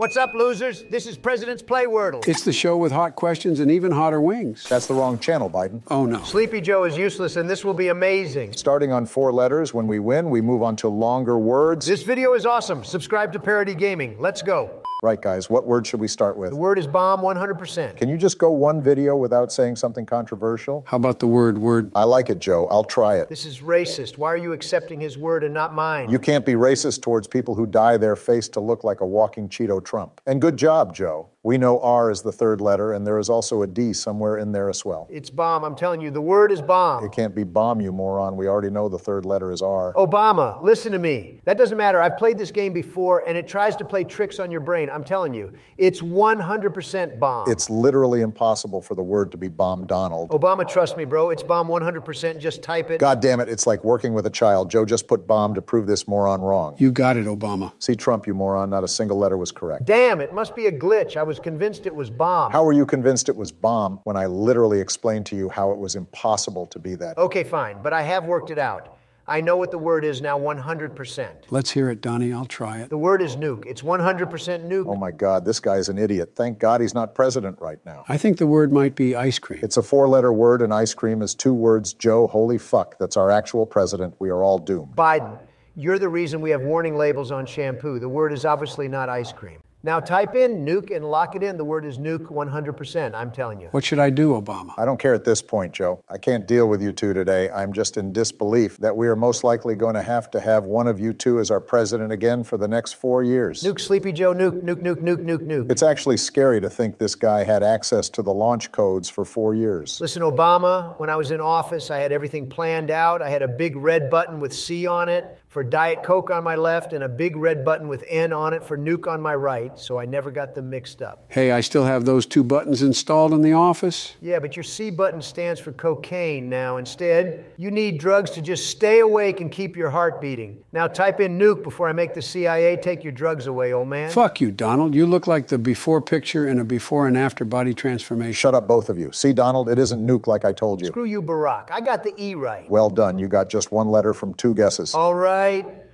What's up, losers? This is President's Play Wordle. It's the show with hot questions and even hotter wings. That's the wrong channel, Biden. Oh, no. Sleepy Joe is useless, and this will be amazing. Starting on 4 letters, when we win, we move on to longer words. This video is awesome. Subscribe to Parody Gaming. Let's go. Right, guys, what word should we start with? The word is bomb 100%. Can you just go one video without saying something controversial? How about the word word? I like it, Joe. I'll try it. This is racist. Why are you accepting his word and not mine? You can't be racist towards people who dye their face to look like a walking Cheeto Trump. And good job, Joe. We know R is the 3rd letter, and there is also a D somewhere in there as well. It's bomb. I'm telling you, the word is bomb. It can't be bomb, you moron. We already know the 3rd letter is R. Obama, listen to me. That doesn't matter. I've played this game before, and it tries to play tricks on your brain. I'm telling you, it's 100% bomb. It's literally impossible for the word to be bomb Donald. Obama, trust me, bro. It's bomb 100%. Just type it. God damn it. It's like working with a child. Joe just put bomb to prove this moron wrong. You got it, Obama. See, Trump, you moron. Not a single letter was correct. Damn, it must be a glitch. I was convinced it was bomb. How were you convinced it was bomb when I literally explained to you how it was impossible to be that? Okay, fine, but I have worked it out. I know what the word is now 100%. Let's hear it, Donnie. I'll try it. The word is nuke. It's 100% nuke. Oh, my God. This guy's an idiot. Thank God he's not president right now. I think the word might be ice cream. It's a 4-letter word, and ice cream is 2 words. Joe, holy fuck. That's our actual president. We are all doomed. Biden, you're the reason we have warning labels on shampoo. The word is obviously not ice cream. Now type in nuke and lock it in. The word is nuke 100%, I'm telling you. What should I do, Obama? I don't care at this point, Joe. I can't deal with you 2 today. I'm just in disbelief that we are most likely going to have one of you 2 as our president again for the next 4 years. Nuke, Sleepy Joe, nuke, nuke, nuke, nuke, nuke, nuke. It's actually scary to think this guy had access to the launch codes for 4 years. Listen, Obama, when I was in office, I had everything planned out. I had a big red button with C on it for Diet Coke on my left and a big red button with N on it for nuke on my right. So I never got them mixed up. Hey, I still have those 2 buttons installed in the office. Yeah, but your C button stands for cocaine now. Instead, you need drugs to just stay awake and keep your heart beating. Now type in nuke before I make the CIA take your drugs away, old man. Fuck you, Donald. You look like the before picture in a before and after body transformation. Shut up, both of you. See, Donald, it isn't nuke like I told you. Screw you, Barack. I got the E right. Well done. You got just 1 letter from 2 guesses. All right.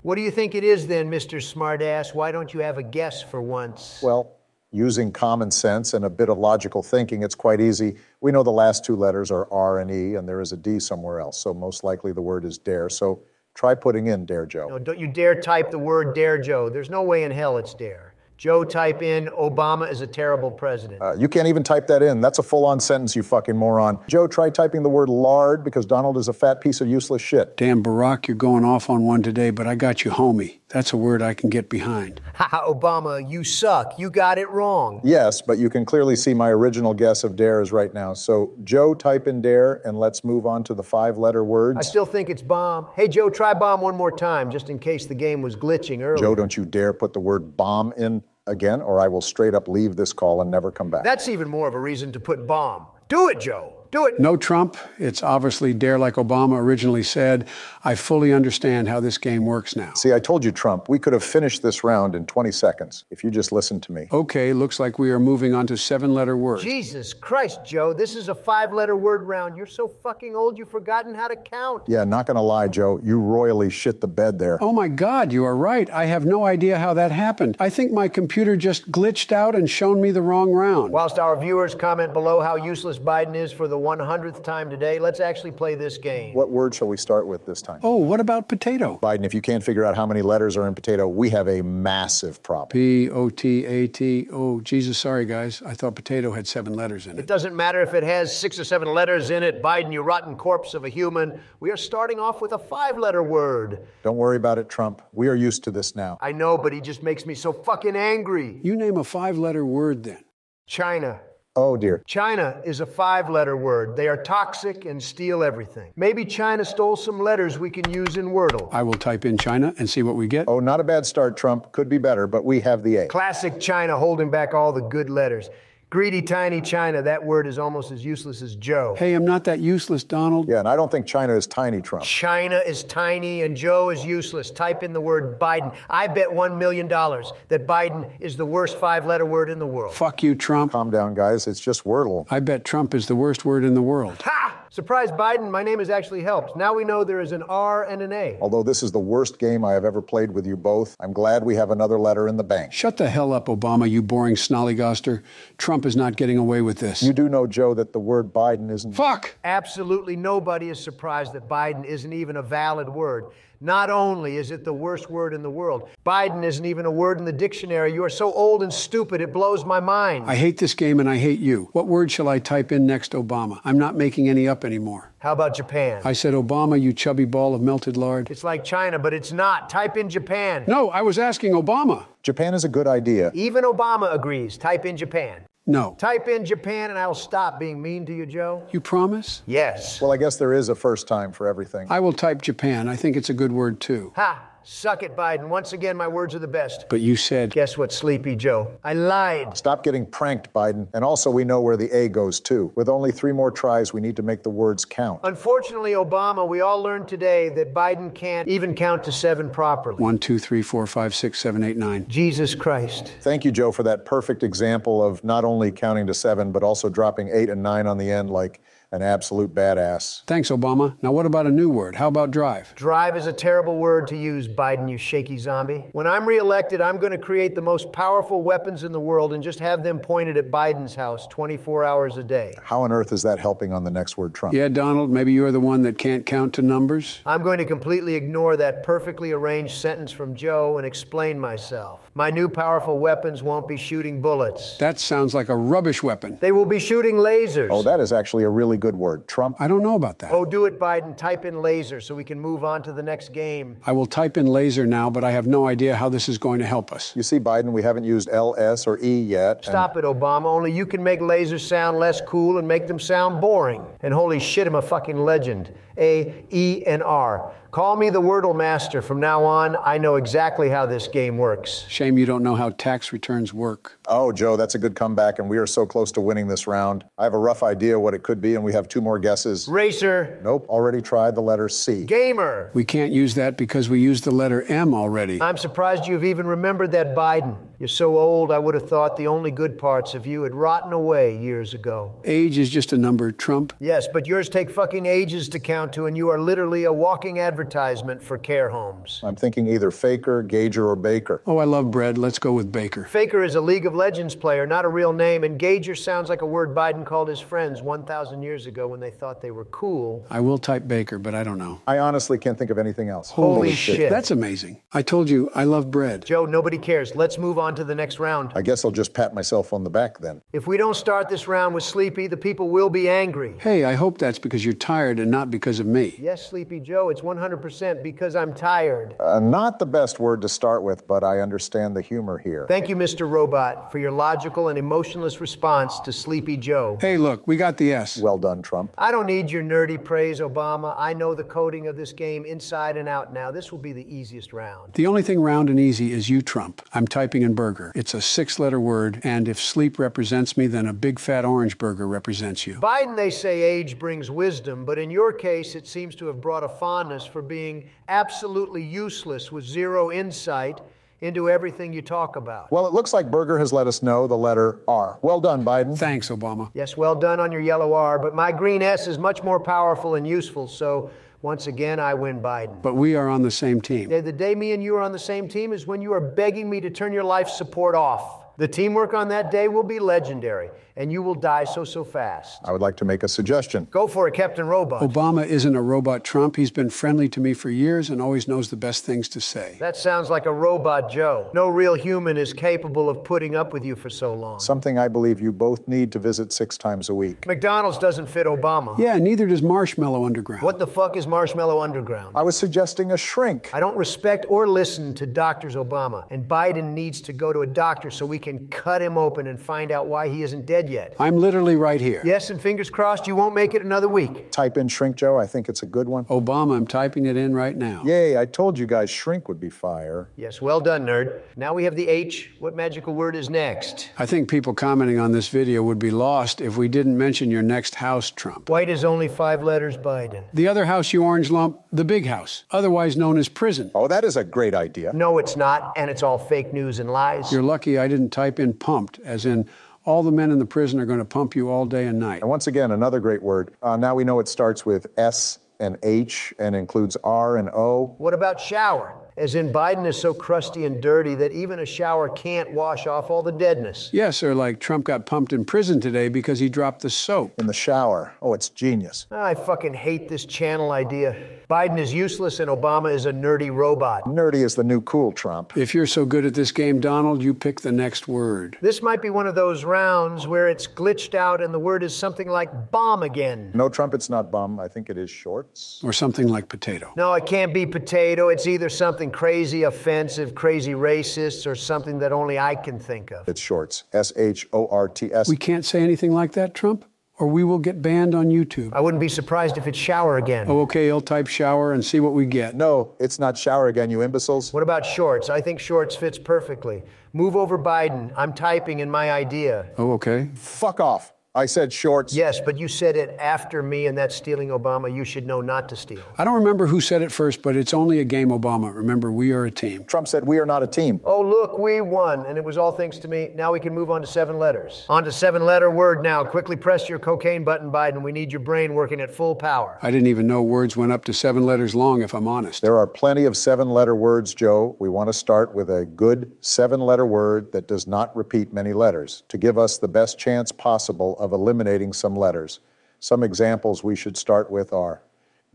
What do you think it is then, Mr. Smartass? Why don't you have a guess for once? Well, using common sense and a bit of logical thinking, it's quite easy. We know the last 2 letters are R and E, and there is a D somewhere else, so most likely the word is dare. So try putting in dare, Joe. No, don't you dare type the word dare, Joe. There's no way in hell it's dare. Joe, type in, Obama is a terrible president. You can't even type that in. That's a full-on sentence, you fucking moron. Joe, try typing the word lard, because Donald is a fat piece of useless shit. Damn, Barack, you're going off on one today, but I got you, homie. That's a word I can get behind. Haha, Obama, you suck. You got it wrong. Yes, but you can clearly see my original guess of dare is right now. So, Joe, type in dare, and let's move on to the 5-letter words. I still think it's bomb. Hey, Joe, try bomb 1 more time, just in case the game was glitching earlier. Joe, don't you dare put the word bomb in again, or I will straight up leave this call and never come back. That's even more of a reason to put bomb. Do it, Joe. Do it. No, Trump. It's obviously dare, like Obama originally said. I fully understand how this game works now. See, I told you, Trump, we could have finished this round in 20 seconds if you just listened to me. Okay, looks like we are moving on to 7-letter words. Jesus Christ, Joe, this is a 5-letter word round. You're so fucking old, you've forgotten how to count. Yeah, not gonna lie, Joe, you royally shit the bed there. Oh my God, you are right. I have no idea how that happened. I think my computer just glitched out and shown me the wrong round. Whilst our viewers comment below how useless Biden is for the 100th time today, let's actually play this game. What word shall we start with this time? Oh, what about potato? Biden, if you can't figure out how many letters are in potato, we have a massive problem. P-O-T-A-T. Oh, Jesus, sorry, guys. I thought potato had 7 letters in it. It doesn't matter if it has 6 or 7 letters in it. Biden, you rotten corpse of a human. We are starting off with a 5-letter word. Don't worry about it, Trump. We are used to this now. I know, but he just makes me so fucking angry. You name a 5-letter word, then. China. Oh, dear. China is a 5-letter word. They are toxic and steal everything. Maybe China stole some letters we can use in Wordle. I will type in China and see what we get. Oh, not a bad start, Trump. Could be better, but we have the A. Classic China holding back all the good letters. Greedy, tiny China, that word is almost as useless as Joe. Hey, I'm not that useless, Donald. Yeah, and I don't think China is tiny, Trump. China is tiny and Joe is useless. Type in the word Biden. I bet $1 million that Biden is the worst 5-letter word in the world. Fuck you, Trump. Calm down, guys. It's just Wordle. I bet Trump is the worst word in the world. Ha! Surprise, Biden, my name has actually helped. Now we know there is an R and an A. Although this is the worst game I have ever played with you both, I'm glad we have another letter in the bank. Shut the hell up, Obama, you boring snollygoster. Trump is not getting away with this. You do know, Joe, that the word Biden isn't... Fuck! Absolutely nobody is surprised that Biden isn't even a valid word. Not only is it the worst word in the world, Biden isn't even a word in the dictionary. You are so old and stupid, it blows my mind. I hate this game and I hate you. What word shall I type in next, Obama? I'm not making any up anymore. How about Japan? I said, Obama, you chubby ball of melted lard. It's like China, but it's not. Type in Japan. No, I was asking Obama. Japan is a good idea. Even Obama agrees. Type in Japan. No. Type in Japan and I'll stop being mean to you, Joe. You promise? Yes. Well, I guess there is a first time for everything. I will type Japan. I think it's a good word, too. Ha! Suck it, Biden. Once again, my words are the best. But you said... Guess what, Sleepy Joe? I lied. Stop getting pranked, Biden. And also, we know where the A goes, too. With only 3 more tries, we need to make the words count. Unfortunately, Obama, we all learned today that Biden can't even count to 7 properly. 1, 2, 3, 4, 5, 6, 7, 8, 9. Jesus Christ. Thank you, Joe, for that perfect example of not only counting to 7, but also dropping 8 and 9 on the end like... an absolute badass. Thanks, Obama. Now what about a new word? How about drive? Drive is a terrible word to use, Biden, you shaky zombie. When I'm reelected, I'm going to create the most powerful weapons in the world and just have them pointed at Biden's house 24 hours a day. How on earth is that helping on the next word, Trump? Yeah, Donald, maybe you're the one that can't count to numbers. I'm going to completely ignore that perfectly arranged sentence from Joe and explain myself. My new powerful weapons won't be shooting bullets. That sounds like a rubbish weapon. They will be shooting lasers. Oh, that is actually a really good word. Trump? I don't know about that. Oh, do it, Biden. Type in laser so we can move on to the next game. I will type in laser now, but I have no idea how this is going to help us. You see, Biden, we haven't used L, S, or E yet. Stop it, Obama. Only you can make lasers sound less cool and make them sound boring. And holy shit, I'm a fucking legend. A, E, and R. Call me the Wordle master. From now on, I know exactly how this game works. Shame you don't know how tax returns work. Oh, Joe, that's a good comeback, and we are so close to winning this round. I have a rough idea what it could be, and we have 2 more guesses. Racer. Nope, already tried the letter C. Gamer. We can't use that because we used the letter M already. I'm surprised you've even remembered that, Biden. You're so old, I would have thought the only good parts of you had rotten away years ago. Age is just a number, Trump. Yes, but yours take fucking ages to count to, and you are literally a walking advertisement for care homes. I'm thinking either Faker, Gager, or Baker. Oh, I love bread. Let's go with Baker. Faker is a League of Legends player, not a real name, and Gager sounds like a word Biden called his friends 1,000 years ago when they thought they were cool. I will type Baker, but I don't know. I honestly can't think of anything else. Holy shit. That's amazing. I told you, I love bread. Joe, nobody cares. Let's move on to the next round. I guess I'll just pat myself on the back then. If we don't start this round with Sleepy, the people will be angry. Hey, I hope that's because you're tired and not because of me. Yes, Sleepy Joe, it's 100% because I'm tired. Not the best word to start with, but I understand the humor here. Thank you, Mr. Robot, for your logical and emotionless response to Sleepy Joe. Hey, look, we got the S. Well done, Trump. I don't need your nerdy praise, Obama. I know the coding of this game inside and out now. This will be the easiest round. The only thing round and easy is you, Trump. I'm typing in burger. It's a 6-letter word, and if sleep represents me, then a big fat orange burger represents you. Biden, they say age brings wisdom, but in your case, it seems to have brought a fondness for being absolutely useless with zero insight into everything you talk about. Well, it looks like Berger has let us know the letter R. Well done, Biden. Thanks, Obama. Yes, well done on your yellow R, but my green S is much more powerful and useful, so once again, I win, Biden. But we are on the same team. The day me and you are on the same team is when you are begging me to turn your life support off. The teamwork on that day will be legendary, and you will die so fast. I would like to make a suggestion. Go for it, Captain Robot. Obama isn't a robot, Trump. He's been friendly to me for years and always knows the best things to say. That sounds like a robot, Joe. No real human is capable of putting up with you for so long. Something I believe you both need to visit 6 times a week. McDonald's doesn't fit Obama. Yeah, neither does Marshmallow Underground. What the fuck is Marshmallow Underground? I was suggesting a shrink. I don't respect or listen to doctors, Obama, and Biden needs to go to a doctor so we can cut him open and find out why he isn't dead yet. I'm literally right here. Yes, and fingers crossed you won't make it another week. Type in shrink, Joe. I think it's a good one. Obama, I'm typing it in right now. Yay, I told you guys shrink would be fire. Yes, well done, nerd. Now we have the H. What magical word is next? I think people commenting on this video would be lost if we didn't mention your next house, Trump. White is only 5 letters, Biden. The other house, you orange lump, the big house, otherwise known as prison. Oh, that is a great idea. No, it's not, and it's all fake news and lies. You're lucky I didn't type in pumped, as in all the men in the prison are going to pump you all day and night. And once again, another great word. Now we know it starts with S and H and includes R and O. What about shower? As in, Biden is so crusty and dirty that even a shower can't wash off all the deadness. Yes, or like Trump got pumped in prison today because he dropped the soap. In the shower. Oh, it's genius. I fucking hate this channel idea. Biden is useless and Obama is a nerdy robot. Nerdy is the new cool, Trump. If you're so good at this game, Donald, you pick the next word. This might be one of those rounds where it's glitched out and the word is something like bomb again. No, Trump, it's not bomb. I think it is shorts. Or something like potato. No, it can't be potato. It's either something crazy, offensive, crazy racists, or something that only I can think of. It's shorts. S-H-O-R-T-S. We can't say anything like that, Trump, or we will get banned on YouTube. I wouldn't be surprised if it's shower again. Oh, okay, I'll type shower and see what we get. No, it's not shower again, you imbeciles. What about shorts? I think shorts fits perfectly. Move over, Biden. I'm typing in my idea. Oh, okay. Fuck off. I said shorts. Yes, but you said it after me, and that's stealing Obama. You should know not to steal. I don't remember who said it first, but it's only a game, Obama. Remember, we are a team. Trump said, we are not a team. Oh, look, we won, and it was all thanks to me. Now we can move on to 7 letters. On to 7-letter word now. Quickly press your cocaine button, Biden. We need your brain working at full power. I didn't even know words went up to 7 letters long, if I'm honest. There are plenty of 7-letter words, Joe. We want to start with a good 7-letter word that does not repeat many letters to give us the best chance possible of eliminating some letters. Some examples we should start with are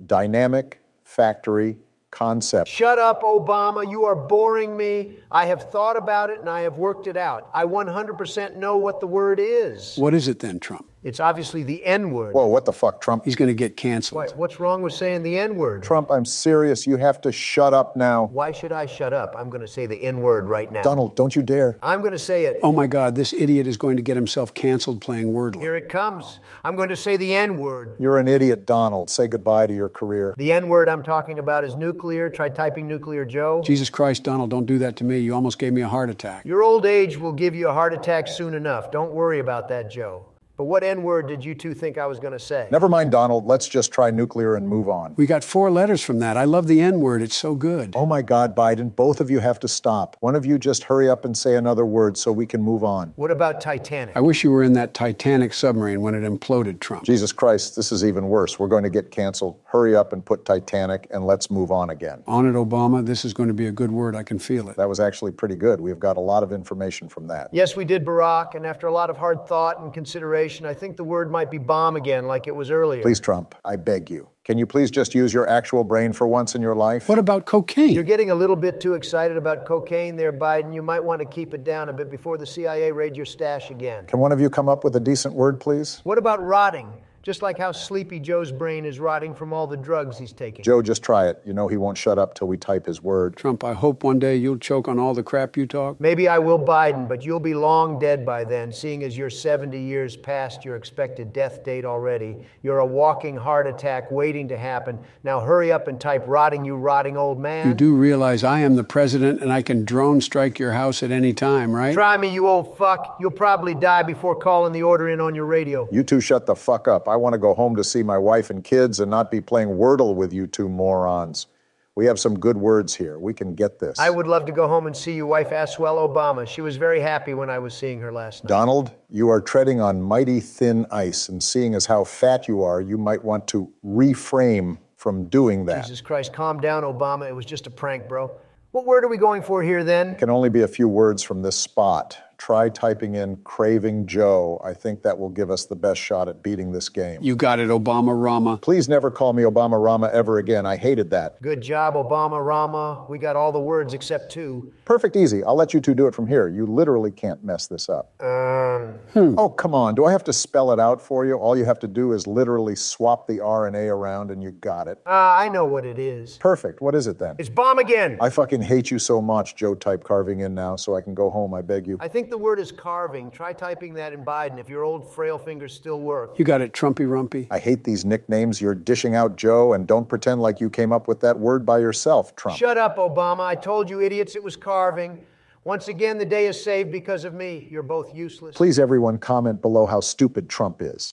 dynamic, factory, concept. Shut up, Obama. You are boring me. I have thought about it and I have worked it out. I 100% know what the word is. What is it then, Trump? It's obviously the N-word. Whoa, what the fuck, Trump? He's going to get canceled. Wait, what's wrong with saying the N-word? Trump, I'm serious. You have to shut up now. Why should I shut up? I'm going to say the N-word right now. Donald, don't you dare. I'm going to say it. Oh, my God, this idiot is going to get himself canceled playing Wordle. Here it comes. I'm going to say the N-word. You're an idiot, Donald. Say goodbye to your career. The N-word I'm talking about is nuclear. Try typing nuclear, Joe. Jesus Christ, Donald, don't do that to me. You almost gave me a heart attack. Your old age will give you a heart attack soon enough. Don't worry about that, Joe. But what N-word did you two think I was going to say? Never mind, Donald. Let's just try nuclear and move on. We got 4 letters from that. I love the N-word. It's so good. Oh, my God, Biden. Both of you have to stop. One of you just hurry up and say another word so we can move on. What about Titanic? I wish you were in that Titanic submarine when it imploded, Trump. Jesus Christ, this is even worse. We're going to get canceled. Hurry up and put Titanic and let's move on again. On it, Obama. This is going to be a good word. I can feel it. That was actually pretty good. We've got a lot of information from that. Yes, we did, Barack. And after a lot of hard thought and consideration, I think the word might be bomb again, like it was earlier. Please, Trump, I beg you. Can you please just use your actual brain for once in your life? What about cocaine? You're getting a little bit too excited about cocaine there, Biden. You might want to keep it down a bit before the CIA raid your stash again. Can one of you come up with a decent word, please? What about rotting? Just like how Sleepy Joe's brain is rotting from all the drugs he's taking. Joe, just try it. You know he won't shut up till we type his word. Trump, I hope one day you'll choke on all the crap you talk. Maybe I will, Biden, but you'll be long dead by then, seeing as you're 70 years past your expected death date already. You're a walking heart attack waiting to happen. Now hurry up and type rotting, you rotting old man. You do realize I am the president and I can drone strike your house at any time, right? Try me, you old fuck. You'll probably die before calling the order in on your radio. You two shut the fuck up. I want to go home to see my wife and kids and not be playing Wordle with you two morons. We have some good words here. We can get this. I would love to go home and see your wife, Aswell Obama. She was very happy when I was seeing her last night. Donald, you are treading on mighty thin ice, and seeing as how fat you are, you might want to refrain from doing that. Jesus Christ, calm down, Obama. It was just a prank, bro. What word are we going for here, then? It can only be a few words from this spot. Try typing in Craving Joe. I think that will give us the best shot at beating this game. You got it, Obama Rama. Please never call me Obama Rama ever again. I hated that. Good job, Obama Rama. We got all the words except 2. Perfect easy. I'll let you two do it from here. You literally can't mess this up. Oh, come on. Do I have to spell it out for you? All you have to do is literally swap the R and A around and you got it. I know what it is. Perfect. What is it then? It's bomb again. I fucking hate you so much, Joe. Type carving in now so I can go home, I beg you. I think the word is carving. Try typing that in Biden if your old frail fingers still work. You got it, Trumpy Rumpy. I hate these nicknames you're dishing out, Joe, and don't pretend like you came up with that word by yourself, Trump. Shut up, Obama. I told you idiots it was carving. Once again, the day is saved because of me. You're both useless. Please, everyone, comment below how stupid Trump is.